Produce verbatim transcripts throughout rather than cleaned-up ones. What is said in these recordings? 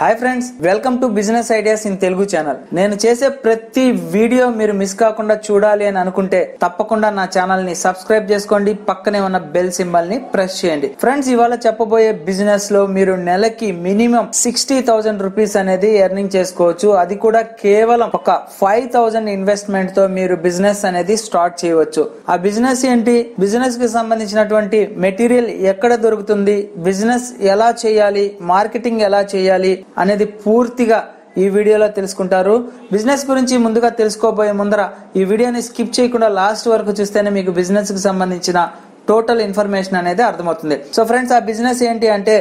Hi friends welcome to business ideas in Telugu channel. నేను చేసే ప్రతి వీడియో మీరు మిస్ కాకుండా చూడాలి అని అనుకుంటే తప్పకుండా నా ఛానల్ ని సబ్స్క్రైబ్ చేసుకోండి, పక్కనే ఉన్న బెల్ సింబల్ ని ప్రెస్ చేయండి। ఫ్రెండ్స్ ఇవాల చెప్పబోయే బిజినెస్ లో మీరు నెలకి మినిమం సిక్స్టీ థౌసండ్ రూపాయస్ అనేది ఎర్నింగ్ చేసుకోవచ్చు। అది కూడా కేవలం ఒక ఫైవ్ థౌసండ్ ఇన్వెస్ట్మెంట్ తో మీరు బిజినెస్ అనేది స్టార్ట్ చేయవచ్చు। ఆ బిజినెస్ ఏంటి, బిజినెస్ కి సంబంధించినటువంటి మెటీరియల్ ఎక్కడ దొరుకుతుంది, బిజినెస్ ఎలా చేయాలి, మార్కెటింగ్ ఎలా చేయాలి అనేది పూర్తిగా ఈ వీడియోలో తెలుసుకుంటారు। బిజినెస్ గురించి ముందుగా తెలుసుకోబోయే ముందర ఈ వీడియోని స్కిప్ చేయకుండా లాస్ట్ వరకు చూస్తేనే మీకు బిజినెస్ కు సంబంధించిన టోటల్ ఇన్ఫర్మేషన్ అనేది అర్థమవుతుంది। సో ఫ్రెండ్స్ ఆ బిజినెస్ ఏంటి అంటే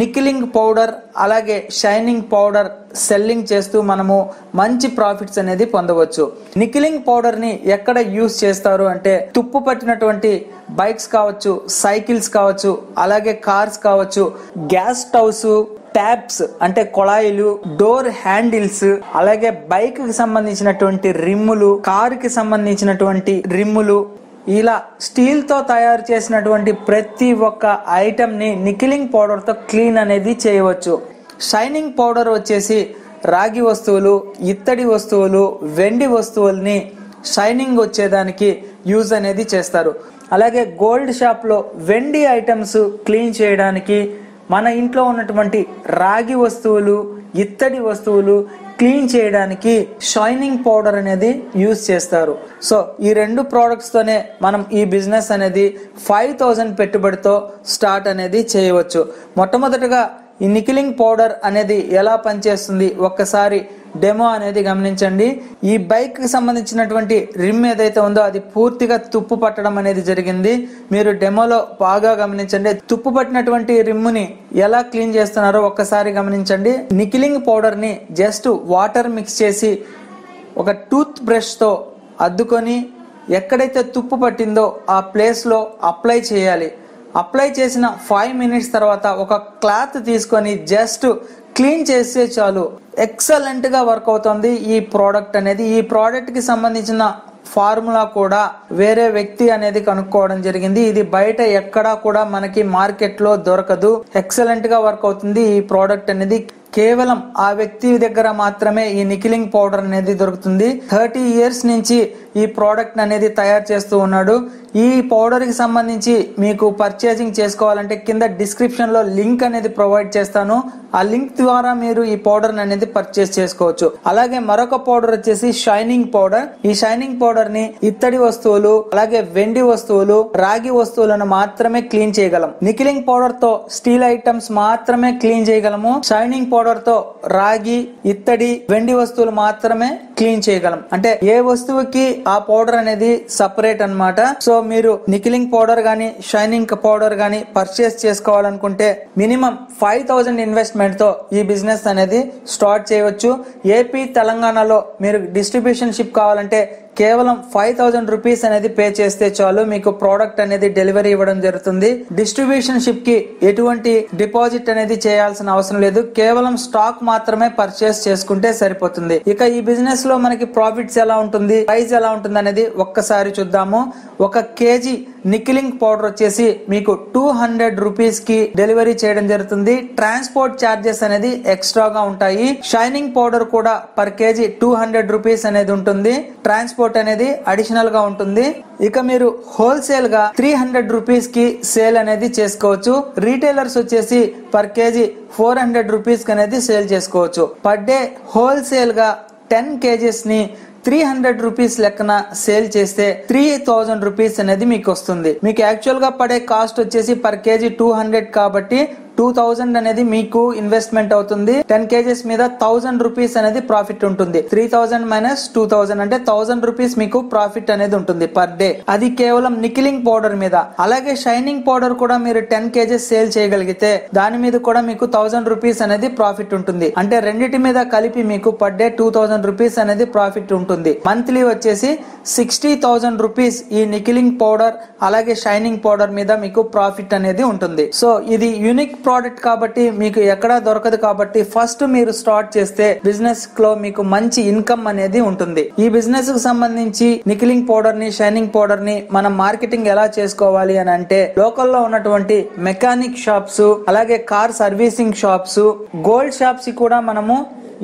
నికిలింగ్ పౌడర్ అలాగే షైనింగ్ పౌడర్ సెల్లింగ్ చేస్తూ మనము మంచి ప్రాఫిట్స్ అనేది పొందవచ్చు। నికిలింగ్ పౌడర్ ని ఎక్కడ యూస్ చేస్తారు అంటే తుప్పు పట్టినటువంటి బైక్స్ కావచ్చు, సైకిల్స్ కావచ్చు, అలాగే కార్స్ కావచ్చు, గ్యాస్ స్టవ్స్, ట్యాప్స్ అంటే కొళాయిలు, డోర్ హ్యాండిల్స్, అలాగే బైక్ కి సంబంధించినటువంటి రిమ్ములు, కార్ కి సంబంధించినటువంటి రిమ్ములు, ఇలా స్టీల్ తో తయారు చేసినటువంటి ప్రతి ఒక్క ఐటమ్ ని నికిలింగ్ పౌడర్ తో క్లీన్ అనేది చేయవచ్చు। షైనింగ్ పౌడర్ వచ్చేసి రాగి వస్తువులు, ఇత్తడి వస్తువులు, వెండి వస్తువుల్ని షైనింగ్ వచ్చేదానికి యూజ్ అనేది చేస్తారు। అలాగే గోల్డ్ షాప్ లో వెండి ఐటమ్స్ క్లీన్ చేయడానికి, మన ఇంట్లో ఉన్నటువంటి రాగి వస్తువులు, ఇత్తడి వస్తువులు క్లీన్ చేయడానికి షైనింగ్ పౌడర్ అనేది యూజ్ చేస్తారు। సో ఈ రెండు ప్రోడక్ట్స్ తోనే మనం ఈ బిజినెస్ అనేది ఫైవ్ థౌజండ్ పెట్టుబడితో స్టార్ట్ అనేది చేయవచ్చు। మొట్టమొదటిగా ఈ నికిలింగ్ పౌడర్ అనేది ఎలా పనిచేస్తుంది ఒక్కసారి డెమో అనేది గమనించండి। ఈ బైక్ కి సంబంధించినటువంటి రిమ్ ఏదైతే ఉందో అది పూర్తిగా తుప్పు పట్టడం అనేది జరిగింది। మీరు డెమోలో బాగా గమనించండి, తుప్పు పట్టినటువంటి రిమ్ముని ఎలా క్లీన్ చేస్తున్నారో ఒక్కసారి గమనించండి। నికిలింగ్ పౌడర్ ని జస్ట్ వాటర్ మిక్స్ చేసి ఒక టూత్ బ్రష్ తో అద్దుకొని ఎక్కడైతే తుప్పు పట్టిందో ఆ ప్లేస్ లో అప్లై చేయాలి। అప్లై చేసిన ఫైవ్ మినిట్స్ తర్వాత ఒక క్లాత్ తీసుకొని జస్ట్ క్లీన్ చేస్తే చాలు, ఎక్సలెంట్ గా వర్క్ అవుతుంది ఈ ప్రోడక్ట్ అనేది। ఈ ప్రోడక్ట్ కి సంబంధించిన ఫార్ములా కూడా వేరే వ్యక్తి అనేది కనుక్కోవడం జరిగింది। ఇది బయట ఎక్కడా కూడా మనకి మార్కెట్ లో దొరకదు, ఎక్సలెంట్ గా వర్క్ అవుతుంది ఈ ప్రోడక్ట్ అనేది। కేవలం ఆ వ్యక్తి దగ్గర మాత్రమే ఈ నికిలింగ్ పౌడర్ అనేది దొరుకుతుంది। థర్టీ ఇయర్స్ నుంచి ఈ ప్రోడక్ట్ అనేది తయారు చేస్తూ ఉన్నాడు। ఈ పౌడర్ కి సంబంధించి మీకు పర్చేసింగ్ చేసుకోవాలంటే కింద డిస్క్రిప్షన్ లో లింక్ అనేది ప్రొవైడ్ చేస్తాను, ఆ లింక్ ద్వారా మీరు ఈ పౌడర్ అనేది పర్చేస్ చేసుకోవచ్చు। అలాగే మరొక పౌడర్ వచ్చేసి షైనింగ్ పౌడర్। ఈ షైనింగ్ పౌడర్ ని ఇత్తడి వస్తువులు అలాగే వెండి వస్తువులు, రాగి వస్తువులను మాత్రమే క్లీన్ చేయగలం। నికిలింగ్ పౌడర్ తో స్టీల్ ఐటమ్స్ మాత్రమే క్లీన్ చేయగలము, షైనింగ్ పౌడర్ తో రాగి, ఇత్తడి, వెండి వస్తువులు మాత్రమే క్లీన్ చేయగలం। అంటే ఏ వస్తువుకి ఆ పౌడర్ అనేది సపరేట్ అన్నమాట। సో మీరు నికిలింగ్ పౌడర్ గానీ షైనింగ్ పౌడర్ గానీ పర్చేస్ చేసుకోవాలనుకుంటే మినిమం ఫైవ్ థౌసండ్ ఇన్వెస్ట్మెంట్ తో ఈ బిజినెస్ అనేది స్టార్ట్ చేయవచ్చు। ఏపీ, తెలంగాణలో మీరు డిస్ట్రిబ్యూషన్ షిప్ కావాలంటే కేవలం ఫైవ్ థౌసండ్ రూపీస్ అనేది పే చేస్తే చాలు, మీకు ప్రోడక్ట్ అనేది డెలివరీ ఇవ్వడం జరుగుతుంది। డిస్ట్రిబ్యూషన్ షిప్ కి ఎటువంటి డిపాజిట్ అనేది చేయాల్సిన అవసరం లేదు, కేవలం స్టాక్ మాత్రమే పర్చేస్ చేసుకుంటే సరిపోతుంది। ఇక ఈ బిజినెస్ లో మనకి ప్రాఫిట్స్ ఎలా ఉంటుంది, ప్రైస్ ఎలా ఉంటుంది అనేది ఒక్కసారి చూద్దాము। ఒక కేజీ నికిలింగ్ పౌడర్ వచ్చేసి మీకు టూ హండ్రెడ్ రూపీస్ కి డెలివరీ చేయడం జరుగుతుంది, ట్రాన్స్పోర్ట్ చార్జెస్ అనేది ఎక్స్ట్రాగా ఉంటాయి। షైనింగ్ పౌడర్ కూడా per KG two hundred rupees అనేది ఉంటుంది, ట్రాన్స్పోర్ట్ అనేది అడిషనల్ గా ఉంటుంది। ఇక మీరు హోల్సేల్ గా త్రీ హండ్రెడ్ రూపీస్ కి సేల్ అనేది చేసుకోవచ్చు, రీటైలర్స్ వచ్చేసి per KG four hundred rupees కి అనేది సేల్ చేసుకోవచ్చు। పర్ డే హోల్సేల్ గా టెన్ కేజీస్ ని త్రీ హండ్రెడ్ రూపీస్ లెక్కన సేల్ చేస్తే త్రీ థౌజండ్ రూపీస్ అనేది మీకు వస్తుంది। మీకు యాక్చువల్ గా పడే కాస్ట్ వచ్చేసి పర్ కేజీ టూ హండ్రెడ్ కాబట్టి టూ థౌజండ్ అనేది మీకు ఇన్వెస్ట్మెంట్ అవుతుంది। టెన్ కేజీస్ మీద థౌసండ్ రూపీస్ అనేది ప్రాఫిట్ ఉంటుంది, three thousand minus two thousand అంటే థౌసండ్ రూపీస్ మీకు ప్రాఫిట్ అనేది ఉంటుంది పర్ డే, అది కేవలం నికిలింగ్ పౌడర్ మీద। అలాగే షైనింగ్ పౌడర్ కూడా మీరు టెన్ కేజీస్ సేల్ చేయగలిగితే దాని మీద కూడా మీకు థౌసండ్ రూపీస్ అనేది ప్రాఫిట్ ఉంటుంది। అంటే రెండింటి మీద కలిపి మీకు per day two thousand rupees అనేది ప్రాఫిట్ ఉంటుంది। మంత్లీ వచ్చేసి సిక్స్టీ థౌసండ్ రూపీస్ ఈ నికిలింగ్ పౌడర్ అలాగే షైనింగ్ పౌడర్ మీద మీకు ప్రాఫిట్ అనేది ఉంటుంది। సో ఇది యూనిక్ प्रोडक्ट काबट्टी मीकु एक्कडा दोरकदु काबट्टी फस्ट मीरु स्टार्ट चेस्ते बिजिनेस क्लो मीकु मंची इनकम अनेदी उंटुंदी। ई बिजिनेस कु संबंधिंची निकिलिंग पौडर नी शैनिंग पौडर नी मनं मार्केटिंग एला चेसुकोवाली अनि अंटे लोकल लो उन्नटुवंटी मेकानिक షాప్స్ అలాగే car servicing shops gold shops కూడా మనము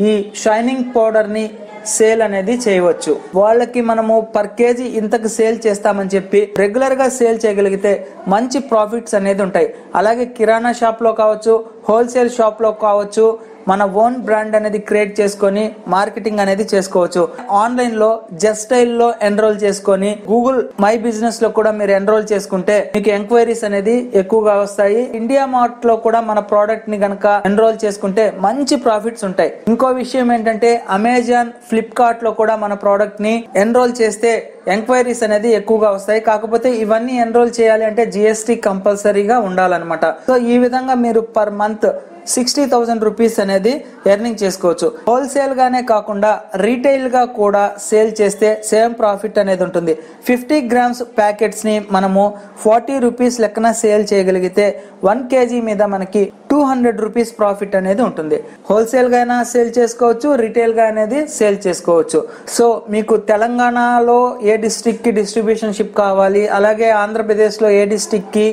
ఈ షైనింగ్ పౌడర్ ని సేల్ అనేది చేయవచ్చు। వాళ్ళకి మనము పర్ కేజీ ఇంతకు సేల్ చేస్తామని చెప్పి రెగ్యులర్ గా సేల్ చేయగలిగితే మంచి ప్రాఫిట్స్ అనేది ఉంటాయి। అలాగే కిరాణా షాప్ లో కావచ్చు, హోల్సేల్ షాప్ లో కావచ్చు, మన ఓన్ బ్రాండ్ అనేది క్రియేట్ చేసుకొని మార్కెటింగ్ అనేది చేసుకోవచ్చు। ఆన్లైన్ లో జస్ట్ స్టైల్ లో ఎన్రోల్ చేసుకొని గూగుల్ మై బిజినెస్ లో కూడా మీరు ఎన్రోల్ చేసుకుంటే మీకు ఎంక్వైరీస్ అనేది ఎక్కువగా వస్తాయి। ఇండియా మార్ట్ లో కూడా మన ప్రోడక్ట్ ని గనక ఎన్రోల్ చేసుకుంటే మంచి ప్రాఫిట్స్ ఉంటాయి। ఇంకో విషయం ఏంటంటే అమెజాన్ ఫ్లిప్కార్ట్ లో కూడా మన ప్రోడక్ట్ ని ఎన్రోల్ చేస్తే ఎంక్వైరీస్ అనేది ఎక్కువగా వస్తాయి। కాకపోతే ఇవన్నీ ఎన్రోల్ చేయాలి అంటే జిఎస్టీ కంపల్సరీగా ఉండాలన్నమాట। సో ఈ విధంగా మీరు per month sixty thousand rupees అనేది ఎర్నింగ్ చేసుకోవచ్చు। హోల్సేల్ గానే కాకుండా రీటైల్ గా కూడా సేల్ చేస్తే సేమ్ ప్రాఫిట్ అనేది ఉంటుంది। ఫిఫ్టీ గ్రామ్స్ ప్యాకెట్స్ ని మనము ఫార్టీ రూపీస్ లెక్కన సేల్ చేయగలిగితే వన్ కేజీ మీద మనకి టూ హండ్రెడ్ రూపీస్ ప్రాఫిట్ అనేది ఉంటుంది। హోల్సేల్ గా సేల్ చేసుకోవచ్చు, రీటైల్ గా అనేది సేల్ చేసుకోవచ్చు। సో మీకు తెలంగాణలో ఏ డిస్ట్రిక్ట్ కి డిస్ట్రిబ్యూషన్ షిప్ కావాలి, అలాగే ఆంధ్రప్రదేశ్ లో ఏ డిస్ట్రిక్ట్ కి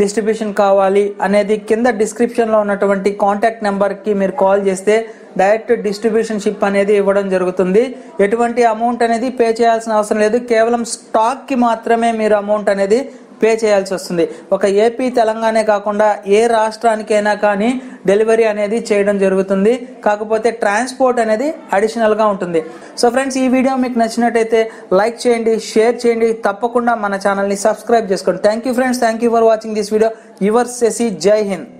డిస్ట్రిబ్యూషన్ కావాలి అనేది కింద డిస్క్రిప్షన్ లో ఉన్నటువంటి కాంటాక్ట్ నెంబర్ కి మీరు కాల్ చేస్తే డైరెక్ట్ డిస్ట్రిబ్యూషన్ షిప్ అనేది ఇవ్వడం జరుగుతుంది। ఎటువంటి అమౌంట్ అనేది పే చేయాల్సిన అవసరం లేదు, కేవలం స్టాక్ కి మాత్రమే మీరు అమౌంట్ అనేది పే చేయాల్సి వస్తుంది। ఒక ఏపీ తెలంగాణే కాకుండా ఏ రాష్ట్రానికైనా కానీ డెలివరీ అనేది చేయడం జరుగుతుంది, కాకపోతే ట్రాన్స్పోర్ట్ అనేది అడిషనల్ గా ఉంటుంది। సో ఫ్రెండ్స్, ఈ వీడియో మీకు నచ్చినట్టయితే లైక్ చేయండి, షేర్ చేయండి, తప్పకుండా మన ఛానల్ ని సబ్స్క్రైబ్ చేసుకోండి। Thank you friends, thank you for watching this video. Your Shashi, జై హింద్।